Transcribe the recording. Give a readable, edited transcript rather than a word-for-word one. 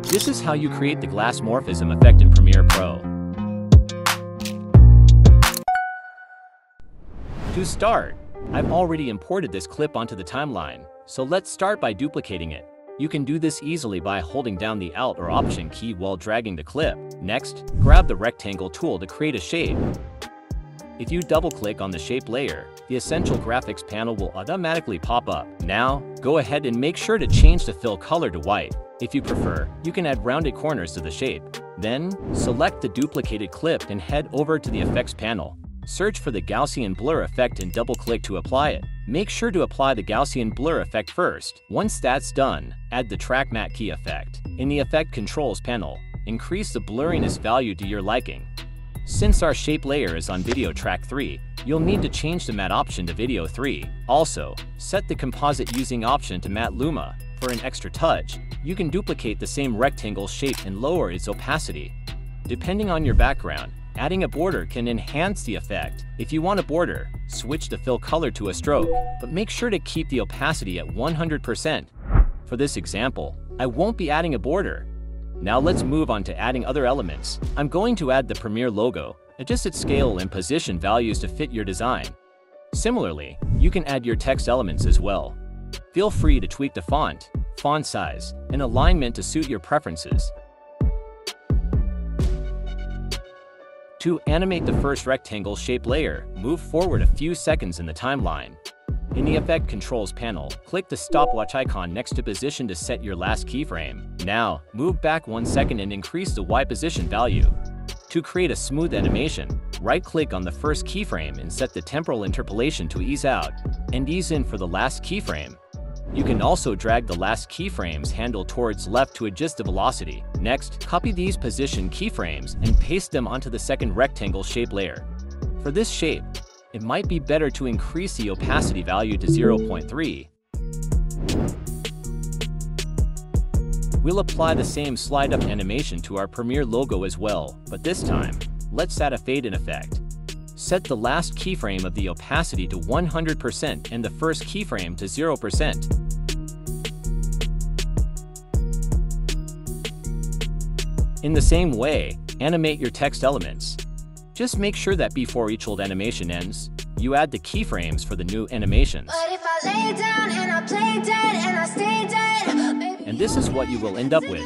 This is how you create the Glassmorphism effect in Premiere Pro. To start, I've already imported this clip onto the timeline, so let's start by duplicating it. You can do this easily by holding down the Alt or Option key while dragging the clip. Next, grab the rectangle tool to create a shape. If you double-click on the shape layer, the Essential Graphics panel will automatically pop up. Now, go ahead and make sure to change the fill color to white. If you prefer, you can add rounded corners to the shape. Then, select the duplicated clip and head over to the Effects panel. Search for the Gaussian Blur effect and double-click to apply it. Make sure to apply the Gaussian Blur effect first. Once that's done, add the Track Matte Key effect. In the Effect Controls panel, increase the blurriness value to your liking. Since our shape layer is on video track 3, you'll need to change the matte option to video 3. Also, set the composite using option to Matte Luma. For an extra touch, you can duplicate the same rectangle shape and lower its opacity. Depending on your background, adding a border can enhance the effect. If you want a border, switch the fill color to a stroke, but make sure to keep the opacity at 100%. For this example, I won't be adding a border. Now let's move on to adding other elements. I'm going to add the Premiere logo, adjust its scale and position values to fit your design. Similarly, you can add your text elements as well. Feel free to tweak the font, font size, and alignment to suit your preferences. To animate the first rectangle shape layer, move forward a few seconds in the timeline. In the Effect Controls panel, click the stopwatch icon next to position to set your last keyframe. Now, move back 1 second and increase the Y position value. To create a smooth animation, right-click on the first keyframe and set the temporal interpolation to ease out, and ease in for the last keyframe. You can also drag the last keyframe's handle towards left to adjust the velocity. Next, copy these position keyframes and paste them onto the second rectangle shape layer. For this shape, it might be better to increase the opacity value to 0.3. We'll apply the same slide-up animation to our Premiere logo as well, but this time, let's add a fade-in effect. Set the last keyframe of the opacity to 100% and the first keyframe to 0%. In the same way, animate your text elements. Just make sure that before each old animation ends, you add the keyframes for the new animations. And this is what you will end up with.